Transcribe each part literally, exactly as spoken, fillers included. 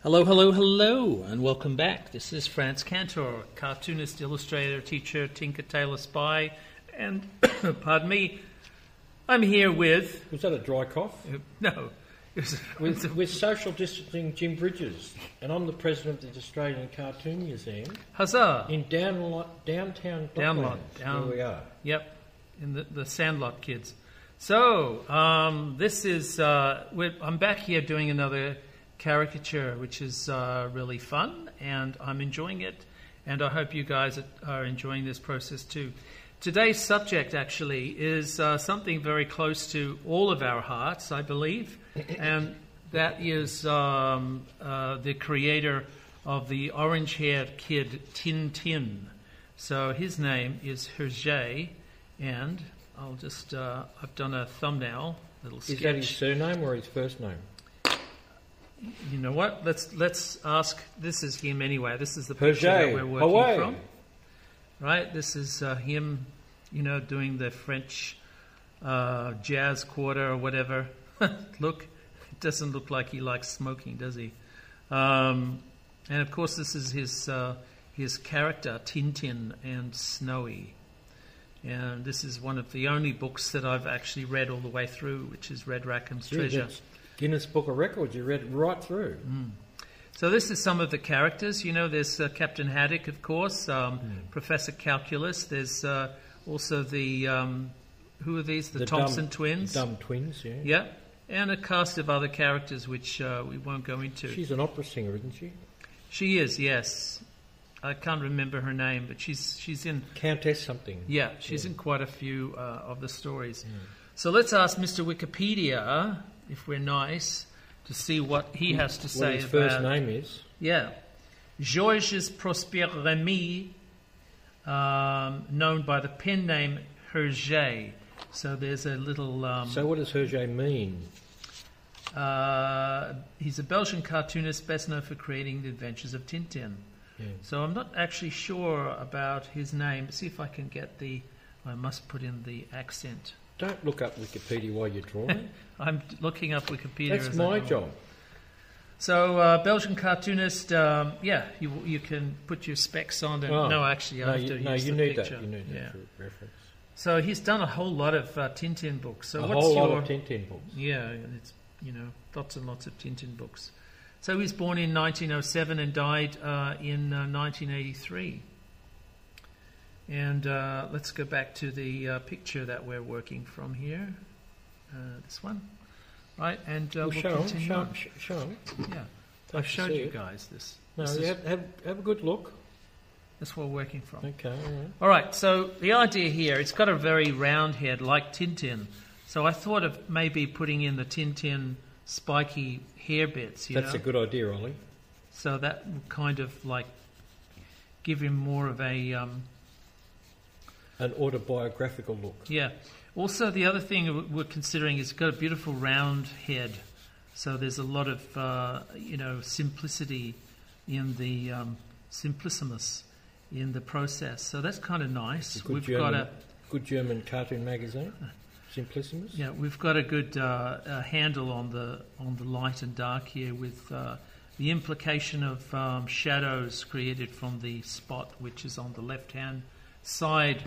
Hello, hello, hello, and welcome back. This is Franz Cantor, cartoonist, illustrator, teacher, tinker, tailor, spy, and, pardon me, I'm here with... Was that a dry cough? Uh, no. with, with social distancing Jim Bridges, and I'm the president of the Australian Cartoon Museum. Huzzah! In downlo- downtown Downlot. Down, where we are. Yep, in the, the Sandlot kids. So, um, this is... Uh, we're, I'm back here doing another... caricature, which is uh, really fun, and I'm enjoying it, and I hope you guys are enjoying this process too. Today's subject actually is uh, something very close to all of our hearts, I believe, and that is um, uh, the creator of the orange-haired kid Tintin. So his name is Hergé, and I'll just uh, I've done a thumbnail little sketch. Is that his surname or his first name? You know what? Let's let's ask. This is him anyway. This is the picture Hergé, that we're working away. from, right? This is uh, him, you know, doing the French uh, jazz quarter or whatever. Look, it doesn't look like he likes smoking, does he? Um, and of course, this is his uh, his character Tintin and Snowy. And this is one of the only books that I've actually read all the way through, which is Red Rackham's Treasure. Guinness Book of Records, you read it right through. Mm. So this is some of the characters. You know, there's uh, Captain Haddock, of course, um, mm. Professor Calculus. There's uh, also the, um, who are these? The, the Thompson dumb, twins. The dumb twins, yeah. Yeah, and a cast of other characters which uh, we won't go into. She's an opera singer, isn't she? She is, yes. I can't remember her name, but she's she's in... Countess something. Yeah, she's yeah. in quite a few uh, of the stories. Mm. So let's ask Mister Wikipedia... if we're nice, to see what he has to say about... What his first name is. Yeah. Georges Prosper Remy, um, known by the pen name Hergé. So there's a little... Um, so what does Hergé mean? Uh, he's a Belgian cartoonist best known for creating The Adventures of Tintin. Yeah. So I'm not actually sure about his name. Let's see if I can get the... I must put in the accent... Don't look up Wikipedia while you're drawing. I'm looking up Wikipedia. That's as my job. So, uh, Belgian cartoonist, um, yeah, you you can put your specs on. And, oh, no, actually, I no, have to you, use no, you the need picture. That. You need yeah. that for reference. So he's done a whole lot of uh, Tintin books. So a what's whole your, lot of Tintin books. Yeah, it's you know lots and lots of Tintin books. So he was born in nineteen oh seven and died uh, in uh, nineteen eighty-three. And uh, let's go back to the uh, picture that we're working from here. Uh, this one, right? And uh, we'll, we'll show continue. Show on. Show, show on. Yeah, I've showed you it. guys this. No, this you is, have, have, have a good look. That's what we're working from. Okay. All right. All right. So the idea here, it's got a very round head like Tintin. So I thought of maybe putting in the Tintin spiky hair bits. You That's know? a good idea, Ollie. So that would kind of like give him more of a. Um, An autobiographical look. Yeah. Also, the other thing we're considering is it's got a beautiful round head, so there's a lot of uh, you know simplicity in the um, simplissimus in the process. So that's kind of nice. We've German, got a good German cartoon magazine, Simplissimus. Yeah, we've got a good uh, uh, handle on the on the light and dark here with uh, the implication of um, shadows created from the spot, which is on the left hand side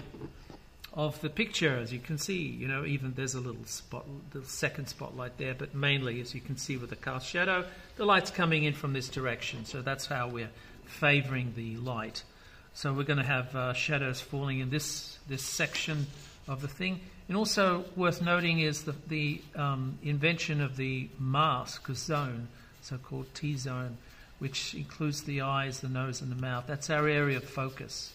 of the picture. As you can see, you know, even there's a little spot, the second spotlight there, but mainly, as you can see with the cast shadow, the light's coming in from this direction, so that's how we're favoring the light. So we're going to have uh, shadows falling in this this section of the thing. And also worth noting is the, the um, invention of the mask zone, so-called T-zone, which includes the eyes, the nose, and the mouth. That's our area of focus.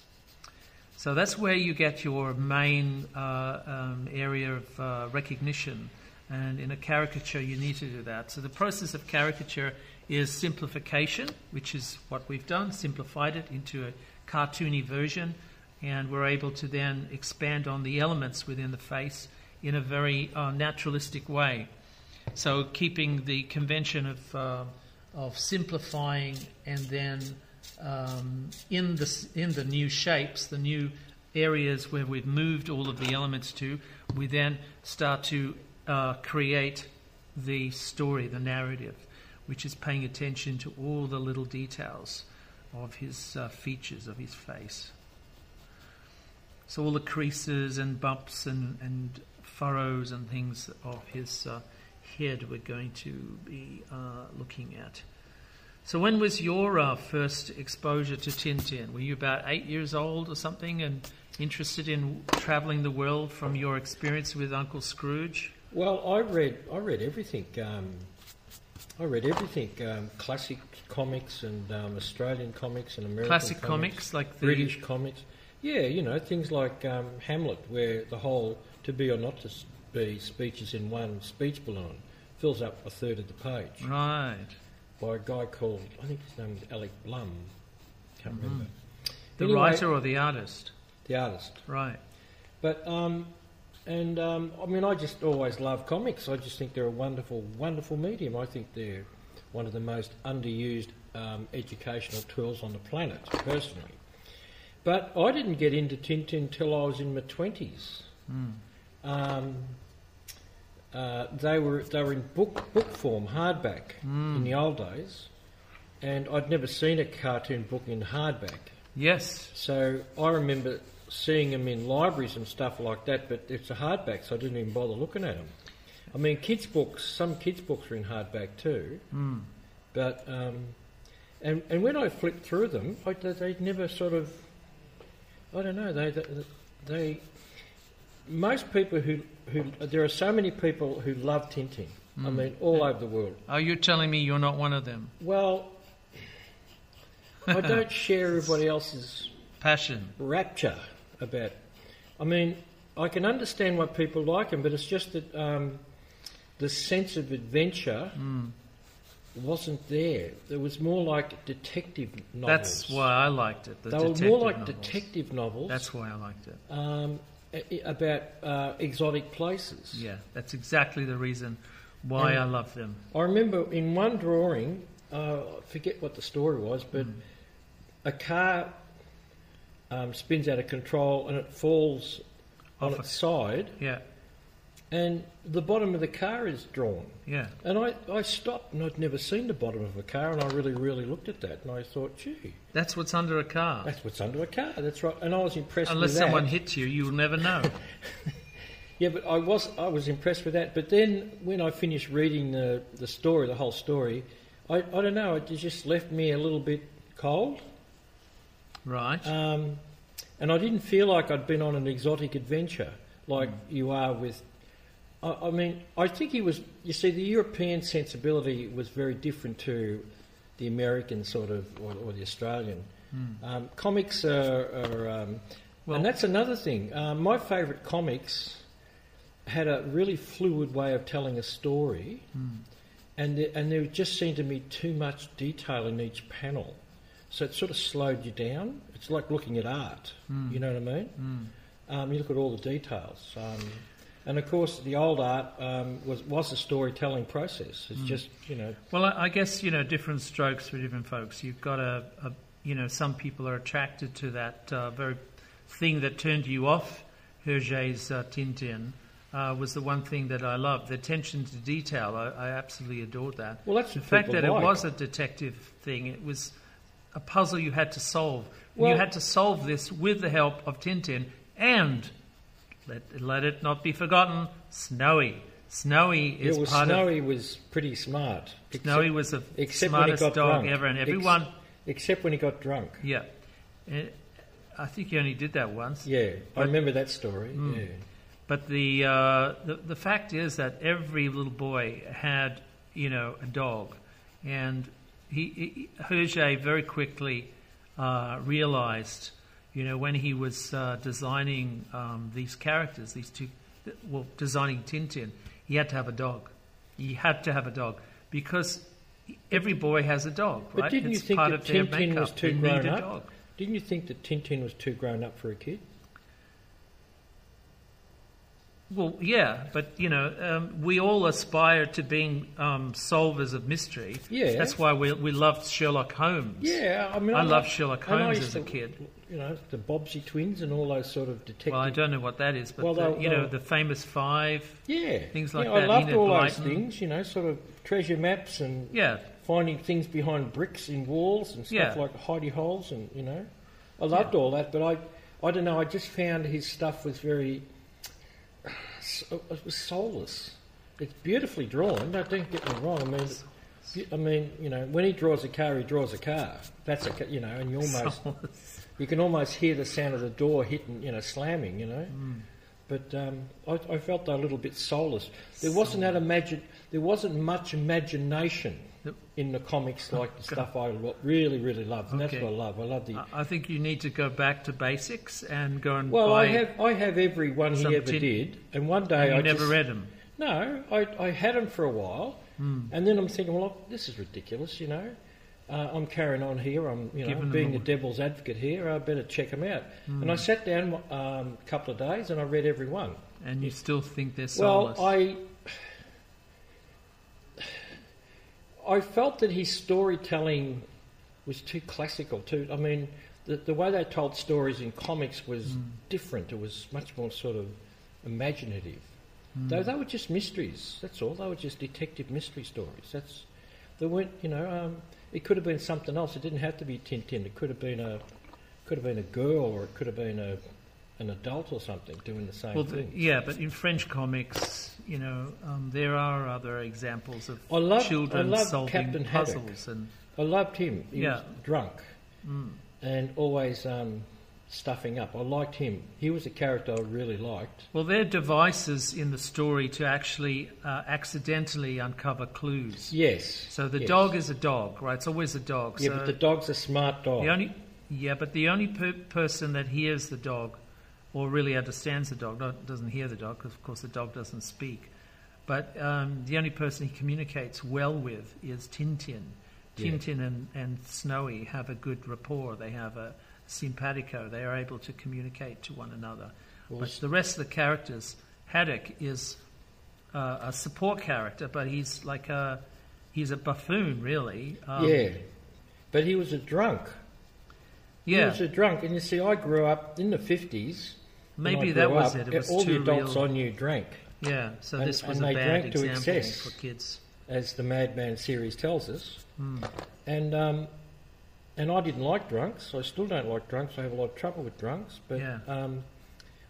So that's where you get your main uh, um, area of uh, recognition. And in a caricature, you need to do that. So the process of caricature is simplification, which is what we've done, simplified it into a cartoony version. And we're able to then expand on the elements within the face in a very uh, naturalistic way. So keeping the convention of, uh, of simplifying and then um, in, the, in the new shapes, the new areas where we've moved all of the elements to, we then start to uh, create the story, the narrative, which is paying attention to all the little details of his uh, features, of his face. So all the creases and bumps and, and furrows and things of his uh, head we're going to be uh, looking at. So when was your uh, first exposure to Tintin? Were you about eight years old or something and interested in travelling the world from your experience with Uncle Scrooge? Well, I read, I read everything. Um, I read everything, um, classic comics and um, Australian comics and American classic comics, comics like the British comics. Yeah, you know, things like um, Hamlet, where the whole to be or not to be speech is in one speech balloon, fills up a third of the page. Right. By a guy called, I think his name was Alec Blum. Can't mm-hmm. remember. The anyway, writer or the artist? The artist. Right. But, um, and um, I mean, I just always love comics. I just think they're a wonderful, wonderful medium. I think they're one of the most underused um, educational tools on the planet, personally. But I didn't get into Tintin till I was in my twenties. Mm. Um, uh, they were they were in book book form, hardback, mm. in the old days, and I'd never seen a cartoon book in hardback. Yes. So I remember seeing them in libraries and stuff like that, but it's a hardback, so I didn't even bother looking at them. I mean, kids' books, some kids' books are in hardback too, mm. but um, and and when I flipped through them, I, they'd never sort of. I don't know, they, they, they, most people who, who, there are so many people who love Tintin, mm. I mean, all over the world. Are you telling me you're not one of them? Well, I don't share everybody else's passion, rapture about, I mean, I can understand why people like him, but it's just that um, the sense of adventure mm. wasn't there. It was more like detective novels. That's why I liked it. The they were more like novels. detective novels. That's why I liked it. Um, about uh, exotic places. Yeah, that's exactly the reason why and I love them. I remember in one drawing, uh, I forget what the story was, but mm. a car um, spins out of control and it falls Off on its side. Yeah. And the bottom of the car is drawn. Yeah. And I, I stopped and I'd never seen the bottom of a car and I really, really looked at that and I thought, gee. That's what's under a car. That's what's under a car, that's right. And I was impressed Unless with that. Unless someone hits you, you'll never know. Yeah, but I was I was impressed with that. But then when I finished reading the, the story, the whole story, I, I don't know, it just left me a little bit cold. Right. Um, and I didn't feel like I'd been on an exotic adventure like mm. you are with... I mean, I think he was, you see, the European sensibility was very different to the American sort of, or, or the Australian. Mm. Um, comics are, are um, well, and that's another thing. Um, my favourite comics had a really fluid way of telling a story, mm. and, the, and there just seemed to me too much detail in each panel. So it sort of slowed you down. It's like looking at art, mm. you know what I mean? Mm. Um, you look at all the details. Um, And, of course, the old art um, was, was a storytelling process. It's mm. just, you know... Well, I, I guess, you know, different strokes for different folks. You've got a, a you know, some people are attracted to that uh, very thing that turned you off Hergé's uh, Tintin uh, was the one thing that I loved. The attention to detail, I, I absolutely adored that. Well, that's the fact that like. It was a detective thing. It was a puzzle you had to solve. Well, you had to solve this with the help of Tintin and... Let, let it not be forgotten, Snowy. Snowy is yeah, well, part Snowy of... Snowy was pretty smart. Except, Snowy was the smartest dog drunk. ever, and everyone... Ex except when he got drunk. Yeah. I think he only did that once. Yeah, but, I remember that story, mm, yeah. But the, uh, the, the fact is that every little boy had, you know, a dog. And he, he Hergé very quickly uh, realised... You know, when he was uh, designing um, these characters, these two, well, designing Tintin, he had to have a dog. He had to have a dog because every boy has a dog, right? But didn't it's you think part that of Tintin their makeup. was too they grown up? Dog. Didn't you think that Tintin was too grown up for a kid? Well, yeah, but, you know, um, we all aspire to being um, solvers of mystery. Yeah. That's why we we loved Sherlock Holmes. Yeah, I mean... I, I loved Sherlock Holmes as to, a kid. You know, the Bobbsey twins and all those sort of detectives. Well, I don't know what that is, but, well, the, you know, the Famous Five. Yeah. Things like yeah, that. I loved Enid all Blyton. Those things, you know, sort of treasure maps and yeah. finding things behind bricks in walls and stuff yeah. like hidey holes and, you know. I loved yeah. all that, but I, I don't know, I just found his stuff was very... So it was soulless. It's beautifully drawn. No, don't get me wrong. I mean, I mean, you know, when he draws a car, he draws a car. That's a, you know, and you almost, soulless. You can almost hear the sound of the door hitting, you know, slamming, you know. Mm. But um, I, I felt a little bit soulless. There wasn't that imagine. There wasn't much imagination yep. in the comics like the stuff I really, really loved. And okay. that's what I love. I love the. I think you need to go back to basics and go and. Well, buy I have I have every one he ever tin. did, and one day and you I never just, read them. No, I I had them for a while, mm. and then I'm thinking, well, this is ridiculous, you know. Uh, I'm carrying on here. I'm, you know, Giving being the devil's advocate here. I better check them out. Mm. And I sat down um, a couple of days and I read every one. And you still think they're soulless? Well, I, I felt that his storytelling was too classical. Too, I mean, the, the way they told stories in comics was mm. different. It was much more sort of imaginative. Mm. Though they were just mysteries. That's all. They were just detective mystery stories. That's they weren't, you know. Um, It could have been something else. It didn't have to be Tintin. It could have been a, could have been a girl, or it could have been a, an adult or something doing the same well, thing. The, yeah, but in French comics, you know, um, there are other examples of I loved, children I loved solving Captain puzzles. Haddock. And I loved him. He yeah. was drunk mm. and always um, stuffing up. I liked him. He was a character I really liked. Well, there are devices in the story to actually uh, accidentally uncover clues. Yes. So the yes. dog is a dog, right? It's always a dog. Yeah, so but the dog's a smart dog. The only, yeah, but the only per person that hears the dog or really understands the dog, not, doesn't hear the dog, because of course the dog doesn't speak, but um, the only person he communicates well with is Tintin. Tintin yeah. and, and Snowy have a good rapport. They have a simpatico. They are able to communicate to one another. Well, but the rest of the characters, Haddock is uh, a support character, but he's like a he's a buffoon, really. Um, yeah, but he was a drunk. Yeah, he was a drunk, and you see, I grew up in the fifties. Maybe that was up, it. It was all too the adults real. I knew drank. Yeah, so and, this was and a they bad drank example to excess, for kids, as the Madman series tells us, mm. and. Um, And I didn't like drunks. I still don't like drunks. I have a lot of trouble with drunks. But yeah. um,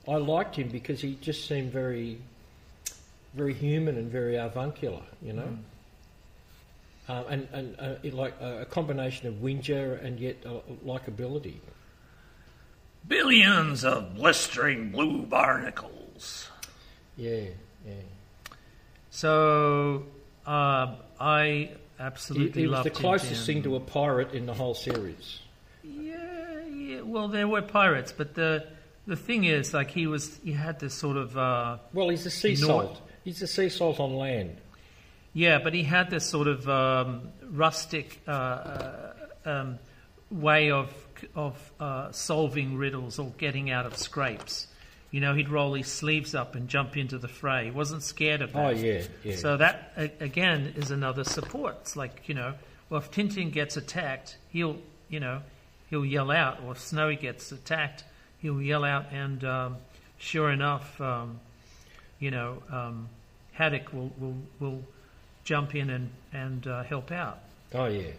I liked him because he just seemed very, very human and very avuncular, you know. Mm. Um, and and uh, it like uh, a combination of whinger and yet uh, likability. Billions of blistering blue barnacles. Yeah, yeah. So uh, I. Absolutely, it was the closest thing to a pirate in the whole series. Yeah, yeah. Well, there were pirates, but the the thing is, like he was, he had this sort of. Uh, well, he's a sea salt. He's a sea salt on land. Yeah, but he had this sort of um, rustic uh, um, way of of uh, solving riddles or getting out of scrapes. You know, he'd roll his sleeves up and jump into the fray. He wasn't scared of that. Oh, yeah, yeah. So that, again, is another support. It's like, you know, well, if Tintin gets attacked, he'll, you know, he'll yell out. Or if Snowy gets attacked, he'll yell out. And um, sure enough, um, you know, um, Haddock will, will, will jump in and, and uh, help out. Oh, yeah.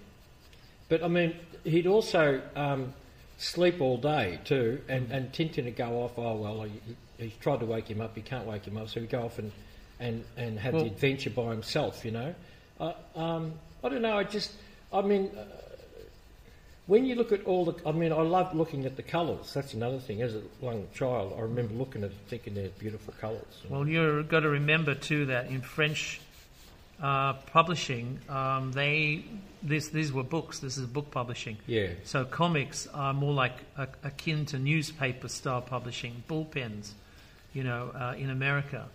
But, I mean, he'd also... Um sleep all day too, and, and Tintin would go off. Oh well, he, he tried to wake him up. He can't wake him up, so he'd go off and and and have well, the adventure by himself. You know, uh, um, I don't know. I just, I mean, uh, when you look at all the, I mean, I love looking at the colours. That's another thing. As a young child, I remember looking at it, thinking they're beautiful colours. Well, you've got to remember too that in French uh, publishing, um, they. This, these were books. This is book publishing. Yeah. So comics are more like a, akin to newspaper-style publishing, bullpens, you know, uh, in America.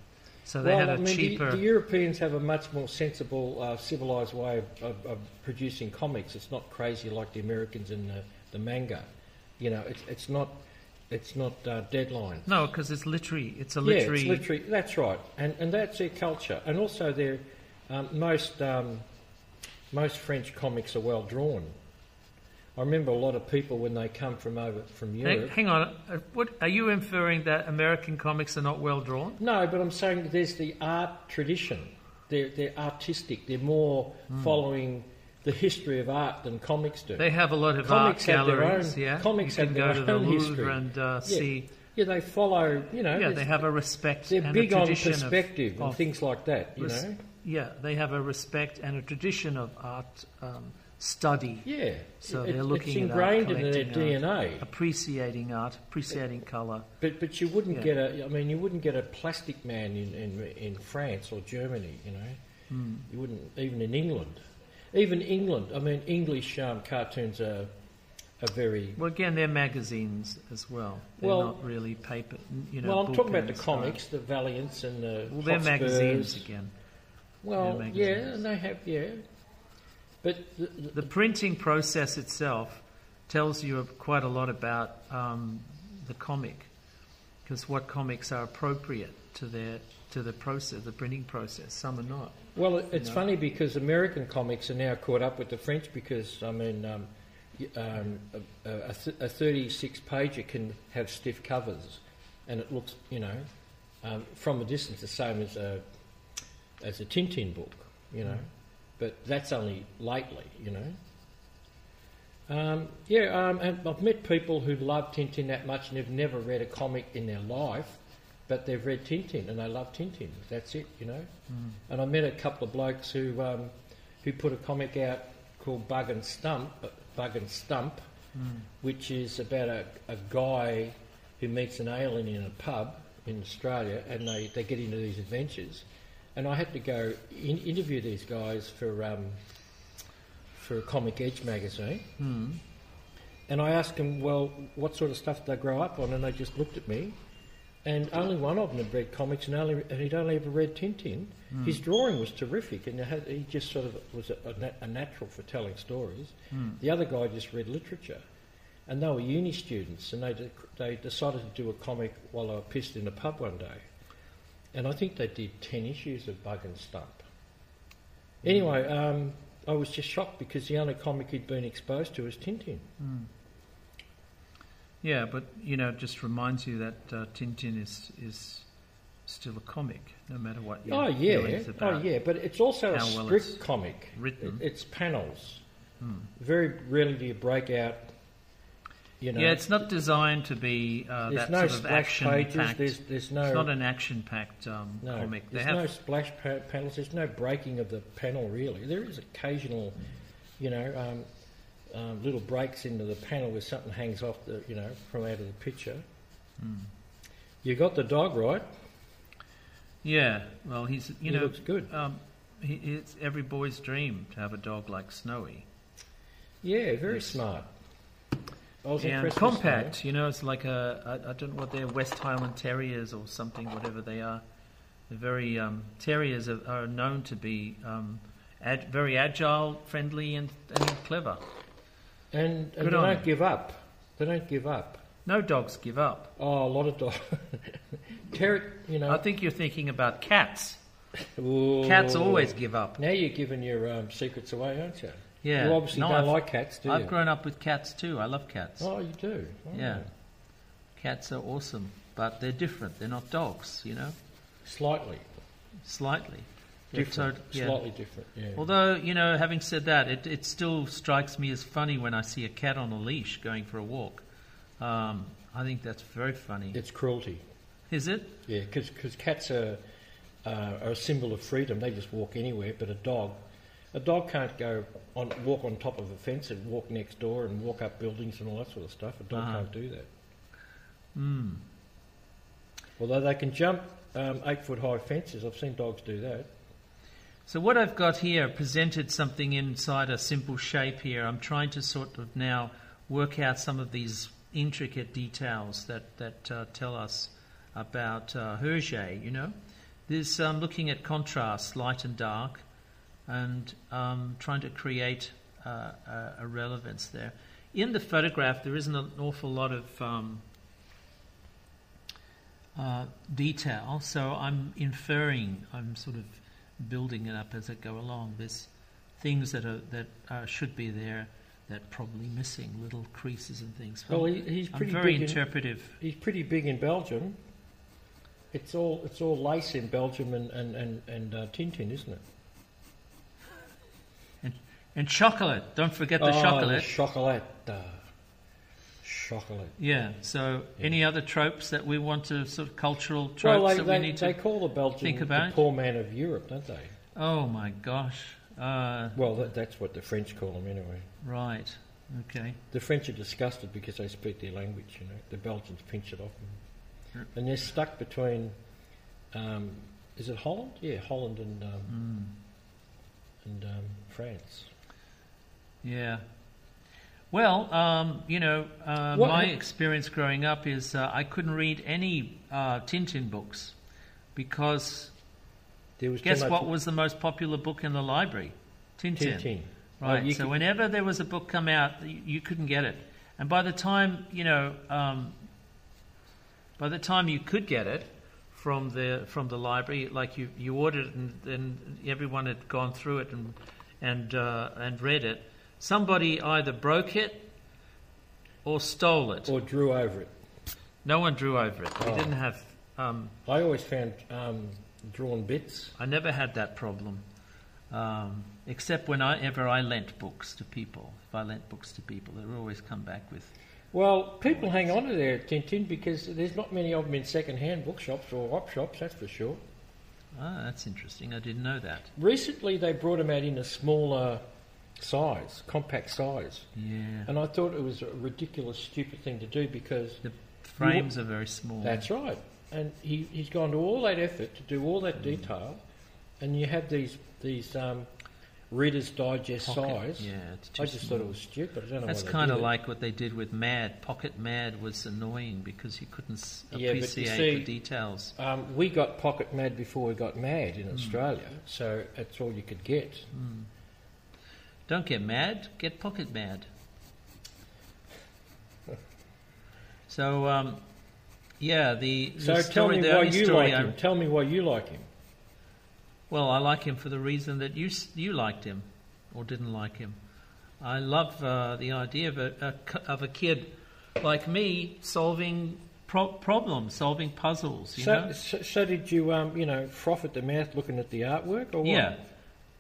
So they well, had I a mean, cheaper... The, the Europeans have a much more sensible, uh, civilised way of, of, of producing comics. It's not crazy like the Americans in the, the manga. You know, it's, it's not... It's not uh, deadline. No, because it's literary. It's a literary. Yeah, it's literary. That's right, and and that's their culture, and also their um, most um, most French comics are well drawn. I remember a lot of people when they come from over from Europe. Hang, hang on, what are you inferring that American comics are not well drawn? No, but I'm saying there's the art tradition. They're they're artistic. They're more mm. following the history of art than comics do. They have a lot of comics art galleries. Own, yeah, comics you can have their go own to the Louvre history. and uh, yeah. see. Yeah, they follow. You know, yeah, they have a respect. They're and big a on perspective of, and of things like that. You res- know. Yeah, they have a respect and a tradition of art. Um, Study. Yeah. So it, they're looking it's ingrained at art, in their D N A. Art, appreciating art, appreciating but, colour. But but you wouldn't yeah. get a. I mean, you wouldn't get a plastic man in in, in France or Germany. You know, mm. you wouldn't even in England. Even England. I mean, English um, cartoons are are very. Well, again, they're magazines as well. They're well, not really paper. You know. Well, I'm talking about the comics, the Valiants and the. Well, they're Hotspurs. magazines again. Well, magazines. yeah, and they have yeah. But the, the, the printing process itself tells you quite a lot about um, the comic, because what comics are appropriate to their to the process, the printing process. Some are not. Well, it, it's know? funny because American comics are now caught up with the French because I mean, um, um, a, a thirty-six pager can have stiff covers, and it looks, you know, um, from a distance the same as a as a Tintin book, you know. Mm. But that's only lately, you know. Um, yeah, um, and I've met people who love Tintin that much and they've never read a comic in their life, but they've read Tintin and they love Tintin. That's it, you know. Mm. And I met a couple of blokes who um, who put a comic out called Bug and Stump, Bug and Stump, mm. which is about a, a guy who meets an alien in a pub in Australia and they, they get into these adventures. And I had to go in, interview these guys for um, for a Comic Edge magazine. Mm. And I asked them, well, what sort of stuff did they grow up on? And they just looked at me. And only one of them had read comics, and, only, and he'd only ever read Tintin. Mm. His drawing was terrific, and had, he just sort of was a, a, nat- a natural for telling stories. Mm. The other guy just read literature. And they were uni students, and they de- they decided to do a comic while they were pissed in a pub one day. And I think they did ten issues of Bug and Stump. Anyway, um, I was just shocked because the only comic he'd been exposed to was Tintin. Mm. Yeah, but, you know, it just reminds you that uh, Tintin is is still a comic, no matter what you oh, yeah. feelings about. Oh, yeah, but it's also a strict well it's comic. Written. It, it's panels. Mm. Very rarely do you break out, you know, yeah, it's not designed to be uh, that no sort of action-packed. There's, there's no, it's not an action-packed um, no, comic. There's have... no splash pa- panels. There's no breaking of the panel, really. There is occasional, you know, um, um, little breaks into the panel where something hangs off, the, you know, from out of the picture. Mm. You got the dog, right? Yeah. Well, he's, you he know... He looks good. Um, he, it's every boy's dream to have a dog like Snowy. Yeah, very yes. smart. And compact, snow. you know, it's like a, I, I don't know what they're, West Highland Terriers or something, whatever they are. They're very, um, terriers are, are known to be um, ad, very agile, friendly and, and clever. And, and they don't it. give up. They don't give up. No dogs give up. Oh, a lot of dogs. Ter- you know. I think you're thinking about cats. Ooh. Cats always give up. Now you're giving your um, secrets away, aren't you? Yeah. You obviously no, don't I've, like cats, do you? I've grown up with cats too. I love cats. Oh, you do? Oh. Yeah. Cats are awesome, but they're different. They're not dogs, you know? Slightly. Slightly. Different. But, yeah. Slightly different, yeah. Although, you know, having said that, it, it still strikes me as funny when I see a cat on a leash going for a walk. Um, I think that's very funny. It's cruelty. Is it? Yeah, because cats are, uh, are a symbol of freedom. They just walk anywhere, but a dog... A dog can't go on walk on top of a fence and walk next door and walk up buildings and all that sort of stuff. A dog uh-huh. can't do that. Mm. Although they can jump um, eight-foot-high fences. I've seen dogs do that. So what I've got here, presented something inside a simple shape here. I'm trying to sort of now work out some of these intricate details that, that uh, tell us about uh, Hergé, you know. This, I'm um, looking at contrast, light and dark. And um, trying to create uh, a relevance there. In the photograph, there isn't an awful lot of um, uh, detail, so I'm inferring, I'm sort of building it up as I go along. There's things that are that are, should be there that probably missing, little creases and things. Well, he, he's pretty I'm very big interpretive. In, he's pretty big in Belgium. It's all it's all lace in Belgium and and and, and uh, Tintin, isn't it? And and chocolate. Don't forget the oh, chocolate. The chocolate. Uh, chocolate. Yeah. So, yeah. Any other tropes that we want to sort of cultural tropes well, they, that we they, need to they call the Belgian the poor man of Europe, don't they? Oh my gosh. Uh, well, that, that's what the French call them anyway. Right, okay. The French are disgusted because they speak their language, you know. The Belgians pinch it off. And, and they're stuck between, um, is it Holland? Yeah, Holland and um, mm. and um, France. Yeah. Well, um, you know, uh, what, my what? experience growing up is uh, I couldn't read any uh, Tintin books because... Was Guess what po- was the most popular book in the library? Tintin. Tintin. Right, oh, so could... whenever there was a book come out, you, you couldn't get it. And by the time, you know, um, by the time you could get it from the from the library, like you, you ordered it and, and everyone had gone through it and and uh, and read it, somebody either broke it or stole it. Or drew over it. No one drew over it. Oh. We didn't have... Um, I always found... Um, drawn bits. I never had that problem, um, except whenever I lent books to people. If I lent books to people, they would always come back with... Well, people hang on to their Tintin because there's not many of them in second-hand bookshops or op shops, that's for sure. Ah, that's interesting. I didn't know that. Recently, they brought them out in a smaller size, compact size. Yeah. And I thought it was a ridiculous, stupid thing to do because... The frames are very small. That's right. And he, he's gone to all that effort to do all that mm. detail, and you have these these um, Reader's Digest pocket size. Yeah, it's just I just small. thought it was stupid. I don't know That's kind of like what they did with Mad. Pocket Mad was annoying because you couldn't s- yeah, appreciate but you see, the details. Um, we got Pocket Mad before we got Mad in mm. Australia, so that's all you could get. Mm. Don't get Mad, get Pocket Mad. so... Um, Yeah, the, the so story, tell me why you like him. I, tell me why you like him. Well, I like him for the reason that you you liked him, or didn't like him. I love uh, the idea of a, a of a kid like me solving pro- problems, solving puzzles. You so, know? so, so did you, um, you know, froth at the mouth looking at the artwork, or what? Yeah,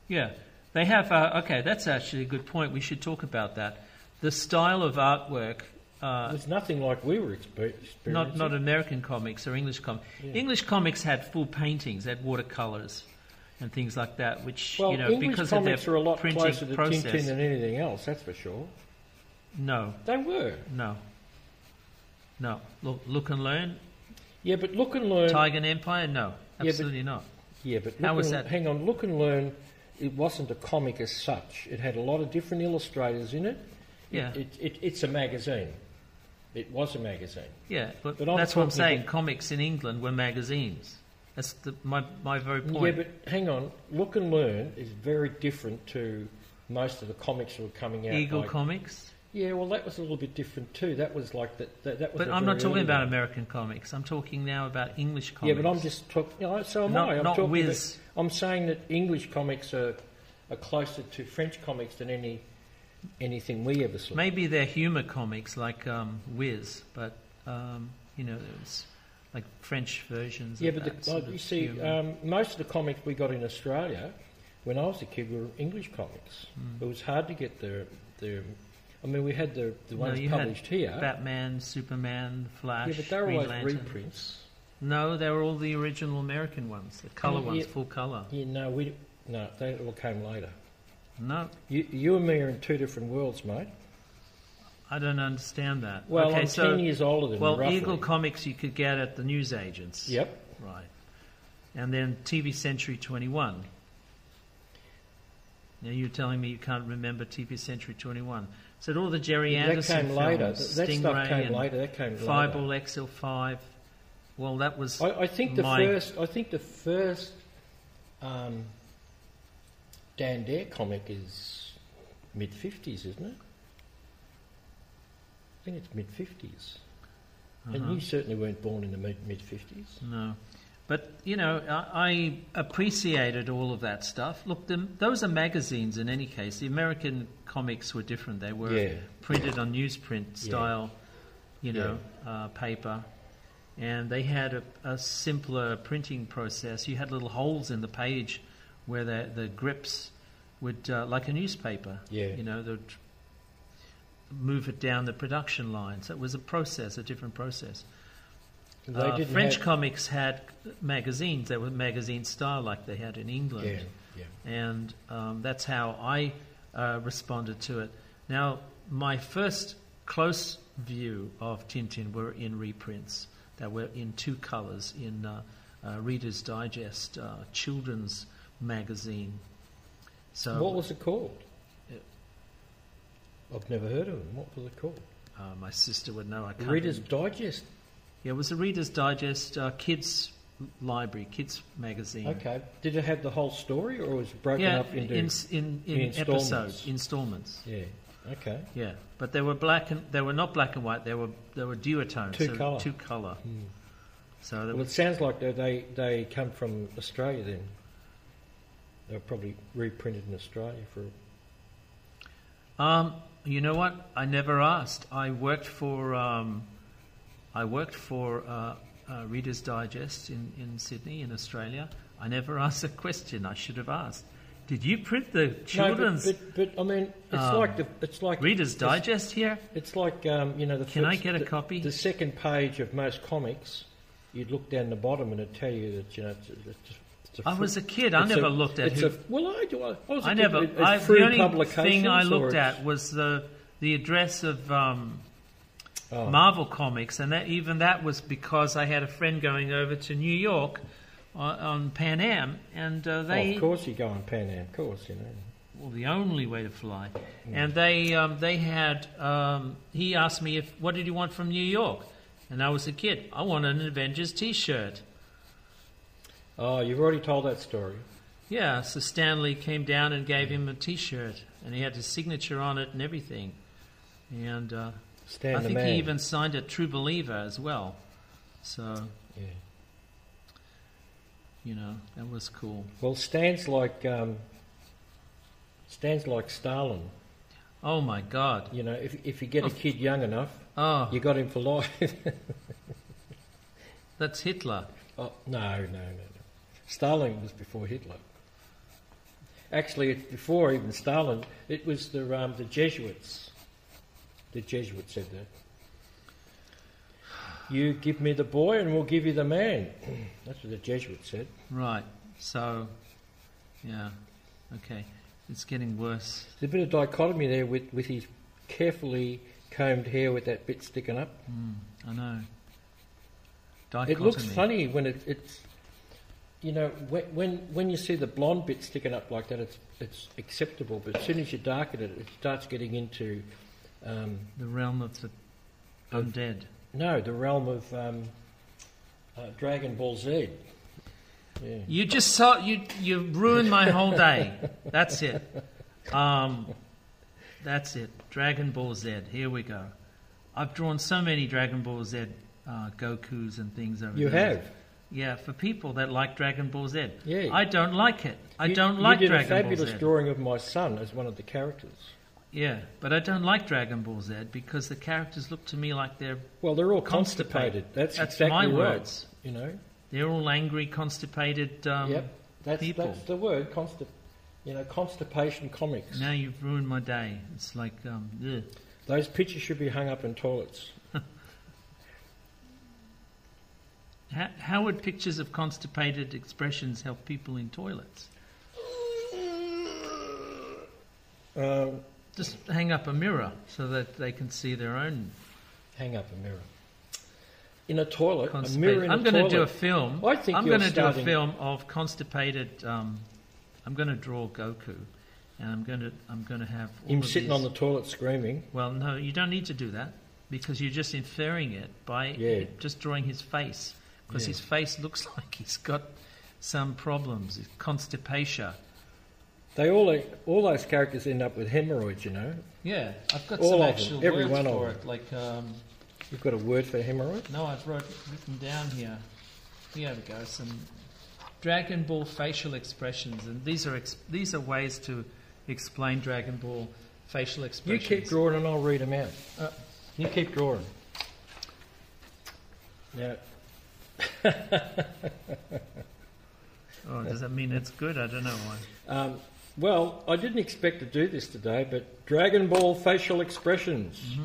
yeah. They have. Uh, okay, that's actually a good point. We should talk about that. The style of artwork. Uh, There's nothing like we were experiencing. Not, not American comics or English comics. Yeah. English comics had full paintings, had watercolours and things like that, which, well, you know, English because of their printing process... Well, English comics are a lot closer to process, Tintin than anything else, that's for sure. No. They were. No. No. Look, Look and Learn? Yeah, but Look and Learn... Tiger and Empire? No, absolutely yeah, but, not. Yeah, but... How was that? Hang on, Look and Learn, it wasn't a comic as such. It had a lot of different illustrators in it. Yeah. It, it, it, it's a magazine. It was a magazine. Yeah, but, but that's what I'm saying. Comics in England were magazines. That's the, my my very point. Yeah, but hang on. Look and Learn is very different to most of the comics that were coming out. Eagle like, comics? Yeah, well, that was a little bit different too. That was like... The, that, that was but I'm not talking about one. American comics. I'm talking now about English comics. Yeah, but I'm just talking... You know, so am not, I. I'm not whiz. About, I'm saying that English comics are, are closer to French comics than any... anything we ever saw. Maybe they're humour comics like um, Whiz, but um, you know, there's like French versions. Yeah, of but that the, like, you see, um, most of the comics we got in Australia when I was a kid were English comics. Mm. It was hard to get the the. I mean, we had the the ones no, you published had here. Batman, Superman, Flash. Yeah, but they were Green always Lantern. reprints. No, they were all the original American ones, the colour yeah, ones, yeah, full colour. Yeah, no, we no, they all came later. No. You, you and me are in two different worlds, mate. I don't understand that. Well, okay, I'm so, ten years older than well, you, roughly. Eagle Comics you could get at the newsagents. Yep. Right. And then T V Century twenty-one. Now you're telling me you can't remember T V Century twenty-one. So all the Gerry yeah, Anderson films, later. That, that Stingray stuff came and later. That came Fireball later. X L five. Well, that was I, I think the first... I think the first... Um, Dan Dare comic is mid-fifties, isn't it? I think it's mid-fifties. Mm-hmm. And you certainly weren't born in the mid-fifties. No. But, you know, I, I appreciated all of that stuff. Look, the, those are magazines in any case. The American comics were different. They were yeah. printed yeah. on newsprint style, yeah. you know, yeah. uh, paper. And they had a, a simpler printing process. You had little holes in the page where the, the grips would, uh, like a newspaper, yeah. you know, they'd move it down the production line. So it was a process, a different process. Uh, French have... comics had magazines. They were magazine style like they had in England. Yeah, yeah. And um, that's how I uh, responded to it. Now, my first close view of Tintin were in reprints that were in two colours, in uh, uh, Reader's Digest, uh, children's magazine. So what was it called? It, I've never heard of them. What was it called? Uh, my sister would know. I can't Reader's remember. Digest? Yeah, it was a Reader's Digest uh, kids library, kids magazine. Okay. Did it have the whole story, or was it broken yeah, up into in, in, in installments? Episodes, installments? Yeah. Okay. Yeah, but they were black and they were not black and white. They were they were duotones, two so color. Two color. Mm. So well, it sounds like they, they they come from Australia. Then they were probably reprinted in Australia for. Um, you know what? I never asked. I worked for. Um, I worked for uh, uh, Reader's Digest in, in Sydney, in Australia. I never asked a question. I should have asked. Did you print the children's? No, but, but, but I mean, it's um, like the it's like Reader's Digest here. It's like um, you know the. Can first, I get a the, copy? The second page of most comics, you'd look down the bottom and it'd tell you that you know. It's, it's, it's a I was a kid. I it's never a, looked at. It's who, a, well, I do. I, I, was I a never. Kid, I, the only thing I looked at was the the address of. Um, Oh. Marvel Comics, and that, even that was because I had a friend going over to New York on, on Pan Am, and uh, they. Oh, of course, you go on Pan Am, of course, you know. Well, the only way to fly, yeah. and they um, they had. Um, he asked me if what did you want from New York, and I was a kid. I wanted an Avengers T-shirt. Oh, you've already told that story. Yeah, so Stan Lee came down and gave him a T-shirt, and he had his signature on it and everything, and. Uh, Stand I think man. He even signed a True Believer as well. So, yeah. you know, that was cool. Well, Stan's like, um, Stan's like Stalin. Oh, my God. You know, if, if you get oh. a kid young enough, oh. you got him for life. That's Hitler. Oh, no, no, no, no. Stalin was before Hitler. Actually, it's before even Stalin. It was the um, the Jesuits. The Jesuit said that. You give me the boy and we'll give you the man. That's what the Jesuit said. Right. So, yeah. Okay. It's getting worse. There's a bit of dichotomy there with, with his carefully combed hair with that bit sticking up. Mm, I know. Dichotomy. It looks funny when it, it's... You know, when, when when you see the blonde bit sticking up like that, it's, it's acceptable. But as soon as you darken it, it starts getting into... Um, the realm of the undead. No, the realm of um, uh, Dragon Ball Z. Yeah. You just saw you. You ruined my whole day. That's it. Um, that's it. Dragon Ball Z. Here we go. I've drawn so many Dragon Ball Z uh, Gokus and things over you there. You have. Yeah, for people that like Dragon Ball Z. Yeah. I don't like it. I you, don't like Dragon Ball Z. You did a fabulous drawing of my son as one of the characters. Yeah, but I don't like Dragon Ball Z because the characters look to me like they're well, they're all constipated. constipated. That's, that's exactly my words. Right, you know, they're all angry, constipated. Um, yep, that's, people. That's the word. Constip, you know, constipation comics. Now you've ruined my day. It's like, um, ugh. Those pictures should be hung up in toilets. how, how would pictures of constipated expressions help people in toilets? Um. Just hang up a mirror so that they can see their own. Hang up a mirror in a toilet. Constipa- a mirror in I'm going to do a film. I think I'm going to starting... do a film of constipated. Um, I'm going to draw Goku, and I'm going to I'm going to have all him of sitting these... on the toilet screaming. Well, no, you don't need to do that because you're just inferring it by yeah. just drawing his face because yeah. his face looks like he's got some problems, constipation. They all all those characters end up with hemorrhoids, you know. Yeah, I've got all some actual words for it, like um, You've got a word for hemorrhoid? No, I've wrote, written down here. Here we go. Some Dragon Ball facial expressions, and these are ex- these are ways to explain Dragon Ball facial expressions. You keep drawing, and I'll read them out. Uh, you keep drawing. Yeah. Oh, does that mean it's good? I don't know why. Um, well, I didn't expect to do this today, but Dragon Ball facial expressions. Mm-hmm.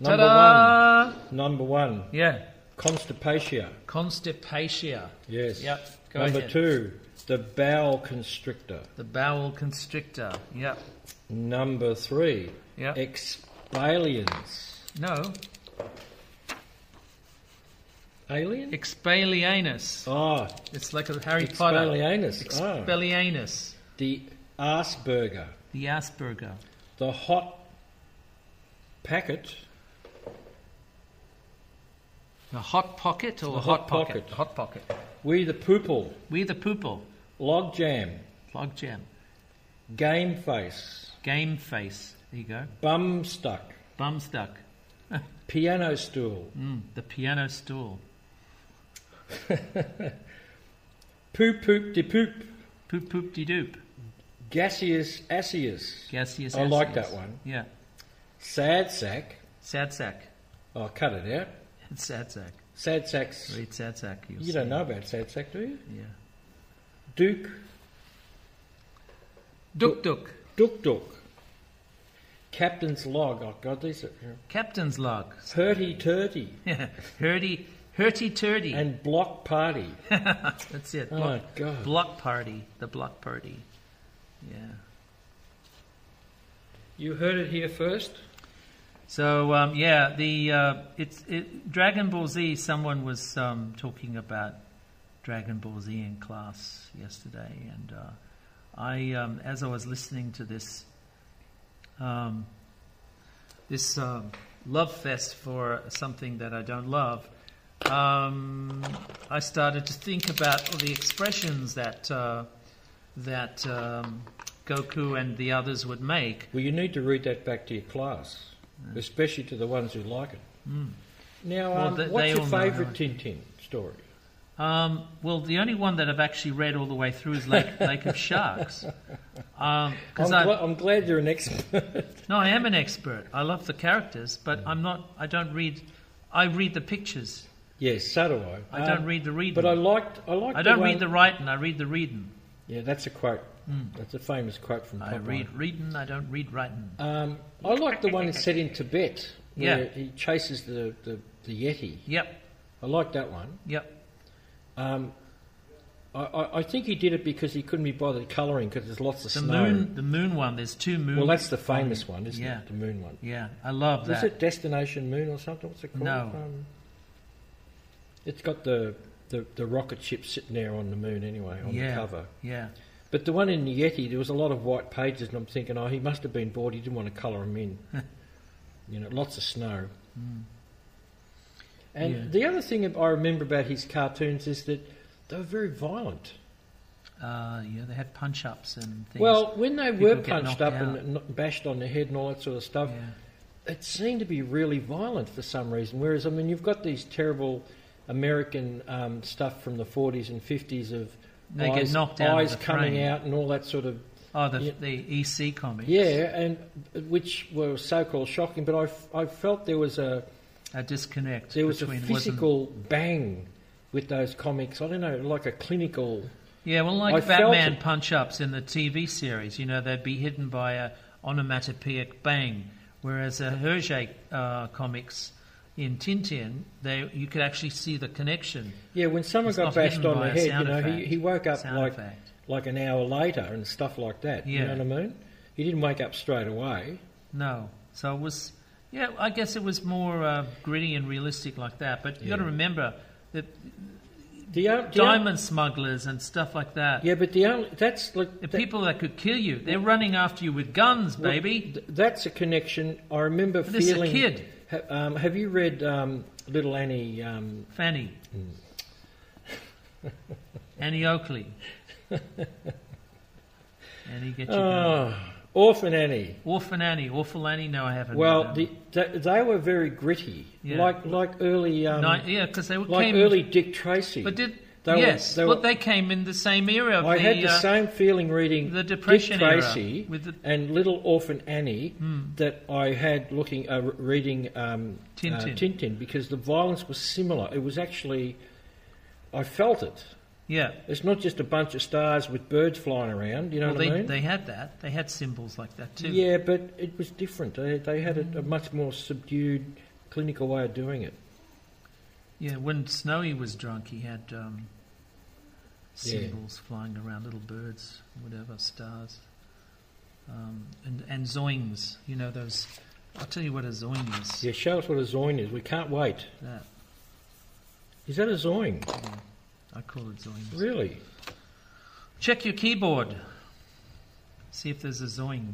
Number Ta-da! one. Number one. Yeah. Constipatia. Constipatia. Yes. Yep. Go Number ahead. two, the bowel constrictor. The bowel constrictor. Yep. Number three. Yep. Expaliens. No. Alien? Expellianus. Oh. It's like a Harry Expellianus. Potter. Expellianus. Expellianus. Oh. The Asperger. The Asperger. The hot packet. A hot pocket or a hot, hot pocket? pocket? Hot pocket. We the poople. We the poople. Log jam. Log jam. Game face. Game face. There you go. Bum stuck. Bum stuck. Piano stool. Mm, the piano stool. Poop poop de poop. Poop poop de doop. Gaseous Gaseous Gaseous I like that one. Yeah. Sad sack. Sad sack. Oh, cut it out. Sad sack. Sad sacks. Read sad sack. You don't know about sad sack, do you? Yeah. Duke. Duk duk. Duk duk. Captain's log. Oh God, these are. Captain's log. Hurdy turdy. Yeah. Hurdy hurdy turdy. And block party. That's it. Block, oh God. Block party. The block party. Yeah. You heard it here first. So um, yeah, the uh, it's it, Dragon Ball Z. Someone was um, talking about Dragon Ball Z in class yesterday, and uh, I, um, as I was listening to this, um, this um, love fest for something that I don't love, um, I started to think about all the expressions that uh, that um, Goku and the others would make. Well, you need to read that back to your class. Especially to the ones who like it. Mm. Now, um, well, th- what's your favourite Tintin story? Um, well, the only one that I've actually read all the way through is Lake, Lake of Sharks. Um, I'm, gl- I'm glad you're an expert. No, I am an expert. I love the characters, but yeah. I'm not. I don't read. I read the pictures. Yes, so do I. I um, don't read the reading. But I liked. I liked. I don't the read one... the writing. I read the reading. Yeah, that's a quote. Mm. That's a famous quote from Popeye. I read reading, I don't read writing. Um, I like the one set in Tibet where yeah. he chases the, the, the Yeti. Yep. I like that one. Yep. Um, I, I, I think he did it because he couldn't be bothered colouring because there's lots of the snow. Moon, the moon one, there's two moon. Well, that's the famous one, isn't yeah. it? The moon one. Yeah, I love that. Is it Destination Moon or something? What's it called? No. Um, it's got the, the, the rocket ship sitting there on the moon anyway, on yeah. the cover. Yeah. But the one in the Yeti, there was a lot of white pages, and I'm thinking, oh, he must have been bored. He didn't want to colour them in. You know, lots of snow. Mm. And yeah. the other thing I remember about his cartoons is that they were very violent. Uh, yeah, they had punch-ups and things. Well, when they People were punched up out. and bashed on the head and all that sort of stuff, yeah. it seemed to be really violent for some reason. Whereas, I mean, you've got these terrible American um, stuff from the forties and fifties of... They eyes, get knocked out eyes coming frame. out and all that sort of... Oh, the, you, the E C comics. Yeah, and which were so-called shocking, but I, f- I felt there was a... A disconnect. There was a physical bang with those comics. I don't know, like a clinical... Yeah, well, like I Batman punch-ups in the T V series, you know, they'd be hidden by a onomatopoeic bang, whereas a Hergé uh, comics... In Tintin, they you could actually see the connection. Yeah, when someone it's got bashed on the head, you know, he, he woke up sound like effect. like an hour later and stuff like that. Yeah. You know what I mean? He didn't wake up straight away. No. So it was, yeah, I guess it was more uh, gritty and realistic like that. But you've yeah. got to remember that the, uh, diamond the, smugglers and stuff like that. Yeah, but the only that's like the that, people that could kill you. They're running after you with guns, well, baby. Th- that's a connection. I remember but feeling. This kid. Um, have you read um, Little Annie... Um... Fanny. Mm. Annie Oakley. Annie, get your oh, Orphan Annie. Orphan Annie. Orphan Annie. No, I haven't. Well, the, they, they were very gritty, yeah. like like early. Um, no, yeah, because they were like came early in, Dick Tracy. But did they yes, were, they, but were, they came in the same era. Of I the, had the uh, same feeling reading the Depression Dick Tracy era with the, and Little Orphan Annie mm. that I had looking uh, reading um, Tintin. Uh, Tintin, because the violence was similar. It was actually, I felt it. Yeah, it's not just a bunch of stars with birds flying around. You know well, what they, I mean? They had that. They had symbols like that too. Yeah, but it was different. They, they had a, a much more subdued, clinical way of doing it. Yeah, when Snowy was drunk, he had um, symbols yeah. flying around, little birds, whatever, stars, um, and and zoings. You know those. I'll tell you what a zoing is. Yeah, show us what a zoing is. We can't wait. That. Is that a zoing? Yeah. I call it zoings. Really? Check your keyboard. See if there's a zoing.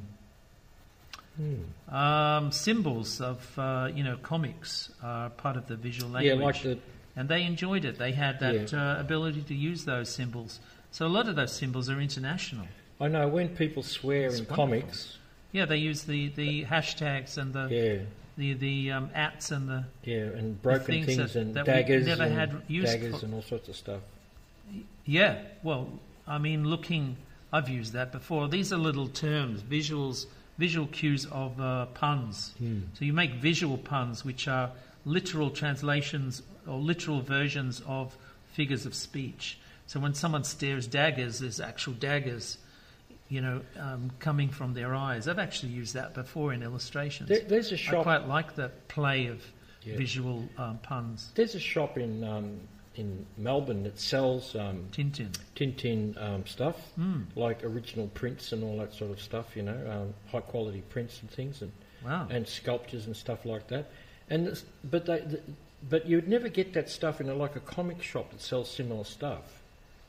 Hmm. Um, symbols of uh, you know comics are part of the visual language. Yeah, like the... And they enjoyed it. They had that yeah. uh, ability to use those symbols. So a lot of those symbols are international. I know when people swear it's in wonderful. comics. Yeah, they use the, the hashtags and the. Yeah. The the um, ats and the yeah and broken things, things that, and that daggers never and had used daggers and all sorts of stuff. Yeah, well, I mean, looking, I've used that before. These are little terms, visuals, visual cues of uh, puns. Hmm. So you make visual puns, which are literal translations or literal versions of figures of speech. So when someone stares daggers, there's actual daggers. You know, um, coming from their eyes. I've actually used that before in illustrations. There, there's a shop. I quite like the play of yeah. visual um, puns. There's a shop in um, in Melbourne that sells um, Tintin Tintin um, stuff, mm. like original prints and all that sort of stuff. You know, um, high quality prints and things, and wow. and sculptures and stuff like that. And but they, the, but you'd never get that stuff in a, like a comic shop that sells similar stuff.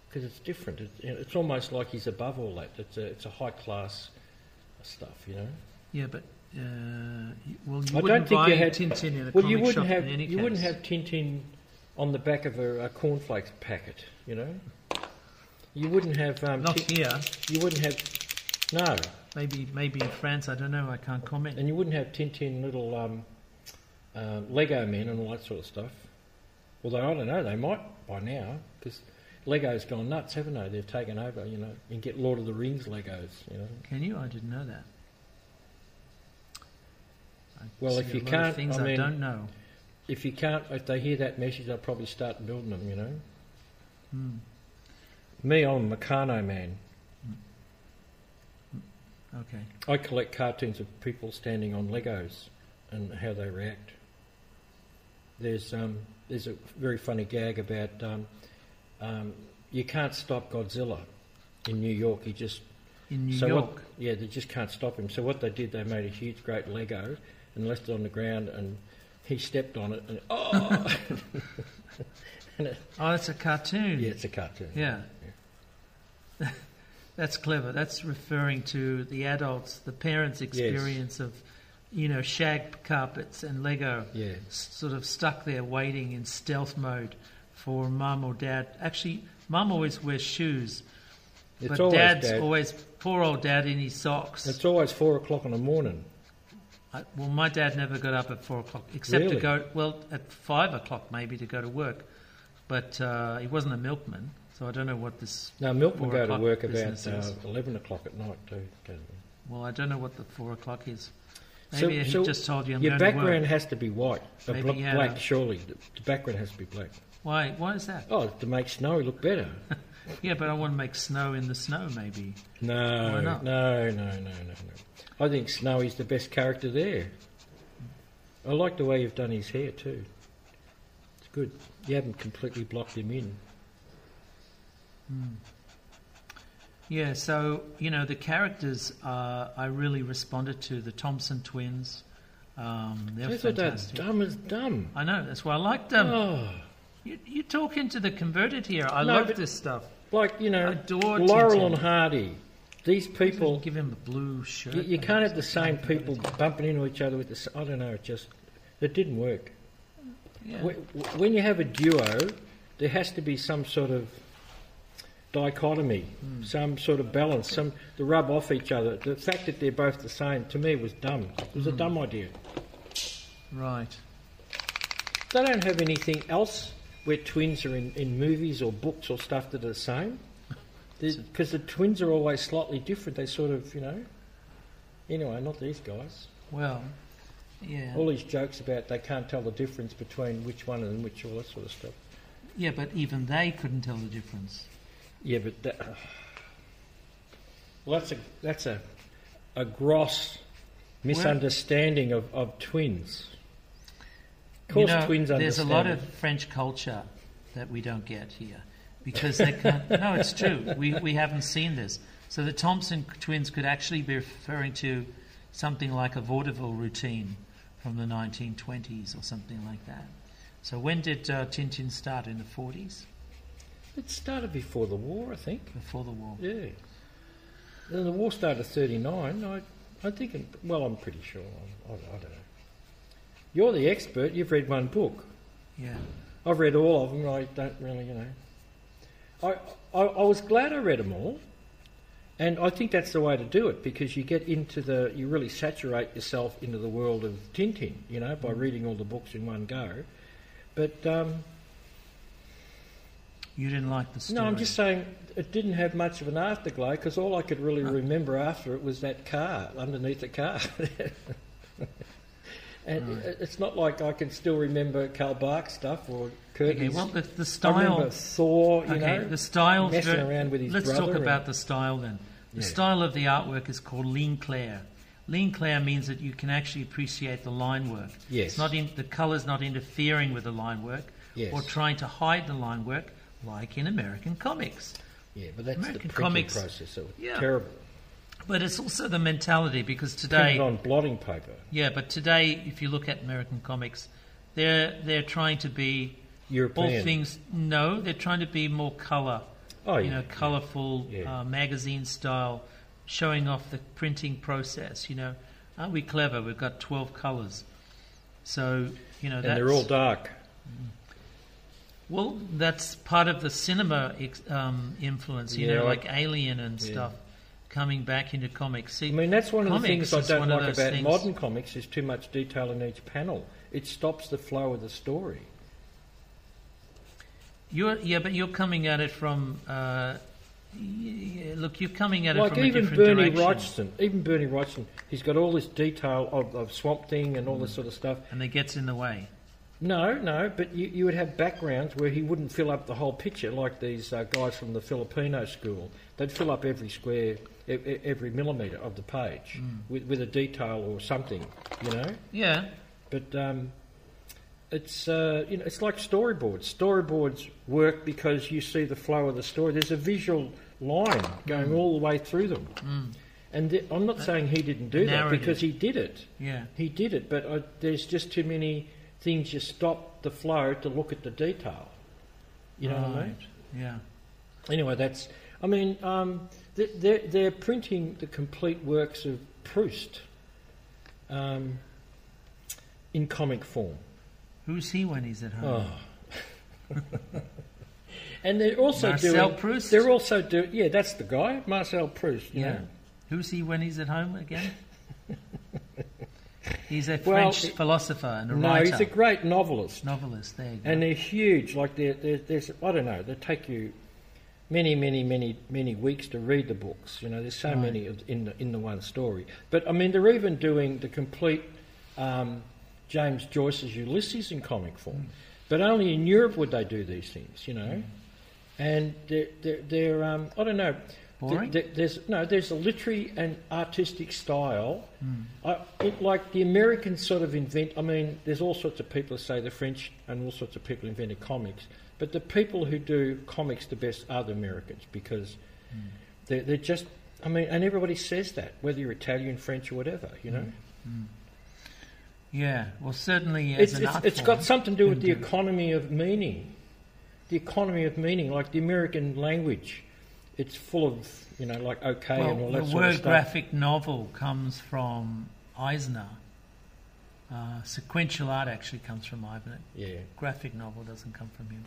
Because it's different. It, it's almost like he's above all that. It's a, it's a high-class stuff, you know. Yeah, but uh, well, you I wouldn't buy you had, Tintin in a well, comic you wouldn't shop have, in any you case. You wouldn't have Tintin on the back of a, a cornflakes packet, you know. You wouldn't have um, not t- here. You wouldn't have no. Maybe maybe in France, I don't know. I can't comment. And you wouldn't have Tintin little um, uh, Lego men and all that sort of stuff. Although I don't know, they might by now because. Lego's gone nuts, haven't they? They've taken over, you know. You can get Lord of the Rings Legos, you know. Can you? I didn't know that. I well, if you can't, I, mean, I don't know. If you can't, if they hear that message, they'll probably start building them, you know. Mm. Me, I'm a Meccano man. Mm. Okay. I collect cartoons of people standing on Legos and how they react. There's um, there's a very funny gag about. Um, Um, you can't stop Godzilla in New York. He just in New so York. What, yeah, they just can't stop him. So what they did, they made a huge, great Lego and left it on the ground, and he stepped on it. And oh, and it, oh, it's a cartoon. Yeah, it's a cartoon. Yeah, yeah. That's clever. That's referring to the adults, the parents' experience yes. of. You know, shag carpets and Lego. Yeah, s- sort of stuck there waiting in stealth mode. For mum or dad. Actually, mum always wears shoes. It's but always dad's dad. always, poor old dad in his socks. It's always four o'clock in the morning. I, well, my dad never got up at four o'clock, except really? to go, well, at five o'clock maybe to go to work. But uh, he wasn't a milkman, so I don't know what this. No, milkmen go to work about uh, eleven o'clock at night, too. Well, I don't know what the four o'clock is. Maybe so, he so just told you I'm going to work. Your background has to be white, maybe, bl- yeah. black, surely. The background has to be black. Why? Why is that? Oh, to make snow look better. Yeah, but I want to make snow in the snow, maybe. No, why not? no, no, no, no, no. I think Snowy's the best character there. I like the way you've done his hair too. It's good. You haven't completely blocked him in. Mm. Yeah, so you know the characters. Uh, I really responded to the Thompson twins. Um, they're Those fantastic. Are dumb as dumb. I know. That's why I like them. Oh. You, you're talking to the converted here. I no, love this stuff. Like, you know, Laurel and Hardy. These people... Give him the blue shirt. You, you can't have the same people bumping into each other with the... I don't know, it just... It didn't work. Yeah. When, when you have a duo, there has to be some sort of dichotomy, mm. some sort of balance, some to rub off each other. The fact that they're both the same, to me, was dumb. It was mm. a dumb idea. Right. They don't have anything else where twins are in, in movies or books or stuff that are the same. Because the twins are always slightly different. They sort of, you know... Anyway, not these guys. Well, yeah. All these jokes about they can't tell the difference between which one and which, all that sort of stuff. Yeah, but even they couldn't tell the difference. Yeah, but... That, uh, well, that's a, that's a, a gross misunderstanding well, of, of twins. Of course, you know, twins understand. There's a lot of French culture that we don't get here. Because they can't... No, it's true. We, we haven't seen this. So the Thompson twins could actually be referring to something like a vaudeville routine from the nineteen twenties or something like that. So when did uh, Tintin start, in the forties? It started before the war, I think. Before the war. Yeah. Then the war started at thirty-nine. I, I think... It, well, I'm pretty sure. I, I, I don't know. You're the expert. You've read one book. Yeah. I've read all of them. I don't really, you know... I, I, I was glad I read them all, and I think that's the way to do it, because you get into the, you really saturate yourself into the world of Tintin, you know, by reading all the books in one go. But um, you didn't like the story. No, I'm just saying it didn't have much of an afterglow, because all I could really remember after it was that car underneath the car. And right. It's not like I can still remember Karl Barks stuff or Curtis. Okay, well, the, the style. I remember Thor, you okay, know, the style's messing very, around with his let's brother. Let's talk about the style then. The yeah. style of the artwork is called ligne claire. Ligne claire means that you can actually appreciate the line work. Yes. It's not in, the colour's not interfering with the line work yes. or trying to hide the line work, like in American comics. Yeah, but that's American the printing comics, process. So yeah. terrible. But it's also the mentality, because today... Depending on blotting paper. Yeah, but today, if you look at American comics, they're they're trying to be... European. All things... No, they're trying to be more colour. Oh, you yeah. know, colourful, yeah. uh, magazine style, showing off the printing process, you know. Aren't we clever? We've got twelve colours. So, you know, and that's... And they're all dark. Well, that's part of the cinema ex um, influence, you yeah, know, like I... Alien and yeah. stuff. Coming back into comics. See, I mean, that's one of the things I don't like about things. modern comics is too much detail in each panel. It stops the flow of the story. You're, yeah, but you're coming at it from... Uh, yeah, look, you're coming at like it from a different Bernie direction. Wrightson, even Bernie Wrightson, he's got all this detail of, of Swamp Thing and all mm. this sort of stuff. And it gets in the way. No, no, but you, you would have backgrounds where he wouldn't fill up the whole picture, like these uh, guys from the Filipino school. They'd fill up every square... every millimetre of the page mm. with, with a detail or something, you know? Yeah. But um, it's, uh, you know, it's like storyboards. Storyboards work because you see the flow of the story. There's a visual line going mm. all the way through them. Mm. And th I'm not that saying he didn't do narrative. that, because he did it. Yeah. He did it, but I, there's just too many things you stop the flow to look at the detail. You right. know what I mean? Yeah. Anyway, that's... I mean... Um, They're, they're printing the complete works of Proust um, in comic form. Who's he when he's at home? Oh. And they're also Marcel doing... Marcel Proust? They're also doing... Yeah, that's the guy, Marcel Proust. Yeah. Know. Who's he when he's at home again? He's a French well, philosopher and a no, writer. No, he's a great novelist. Novelist, there you go. And they're huge. Like, they're, they're, they're, I don't know, they take you... many, many, many, many weeks to read the books. You know, there's so right. many in the, in the one story. But, I mean, they're even doing the complete um, James Joyce's Ulysses in comic form. Mm. But only in Europe would they do these things, you know. Mm. And they're, they're, they're um, I don't know. Boring? Th th there's, no, there's a literary and artistic style. Mm. I, it, like the Americans sort of invent, I mean, there's all sorts of people who say the French and all sorts of people invented comics. But the people who do comics the best are the Americans, because mm. they're, they're just... I mean, and everybody says that, whether you're Italian, French or whatever, you know? Mm. Mm. Yeah, well, certainly as it's, an it's, art It's form, got something to do with the do economy it. of meaning. The economy of meaning, like the American language. It's full of, you know, like okay well, and all that sort of stuff. The word graphic novel comes from Eisner. Uh, sequential art actually comes from Ivanek. Yeah. Graphic novel doesn't come from him.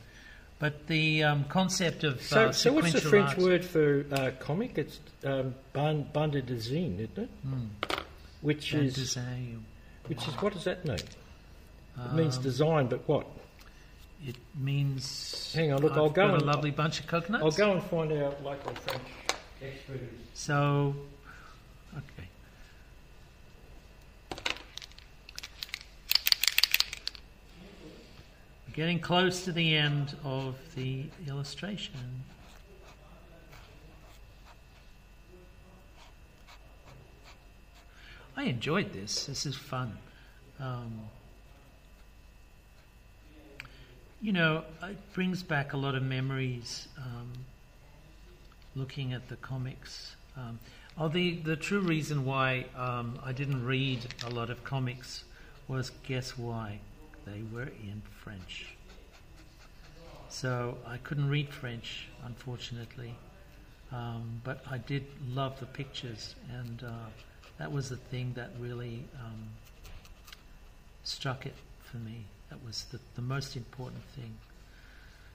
But the um, concept of so, uh, so what's the French art... word for uh, comic? It's um, bande dessinée, isn't it? Mm. Which bande is design. Which wow. is what does that mean? It um, means design, but what? It means. Hang on, look, I've I'll go got and, a lovely bunch of coconuts. I'll go and find our local French expert. So, okay, we're getting close to the end of the illustration. I enjoyed this. This is fun. Um, You know, it brings back a lot of memories. Um, looking at the comics, um, oh, the the true reason why um, I didn't read a lot of comics was, guess why? They were in French, so I couldn't read French, unfortunately. Um, but I did love the pictures, and uh, that was the thing that really um, struck it for me. That was the, the most important thing.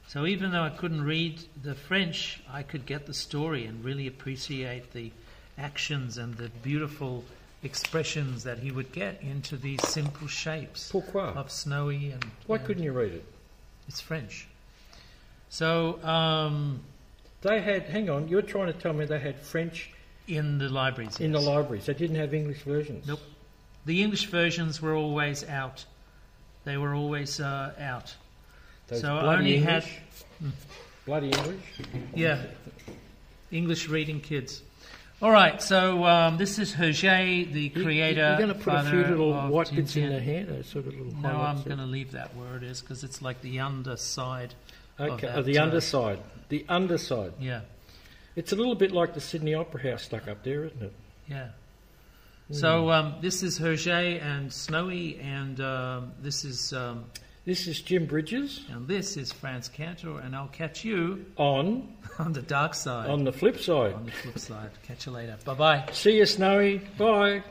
So even though I couldn't read the French, I could get the story and really appreciate the actions and the beautiful expressions that he would get into these simple shapes. Pourquoi? Of snowy and... Why and couldn't you read it? It's French. So... Um, they had... Hang on, you're trying to tell me they had French... In the libraries, In yes. the libraries. They didn't have English versions. Nope. The English versions were always out. They were always uh, out. Those so I only English. had... Mm. Bloody English? Yeah. English reading kids. All right, so um, this is Hergé, the creator. You're going to put a few little white bits in the hair? Those sort of little no, I'm going to leave that where it is because it's like the underside. Okay, of oh, the underside. The underside. Yeah. It's a little bit like the Sydney Opera House stuck up there, isn't it? Yeah. So um, this is Hergé and Snowy, and um, this is um, this is Jim Bridges, and this is Franz Cantor, and I'll catch you on on the dark side, on the flip side, on the flip side. Catch you later. Bye bye. See you, Snowy. Bye.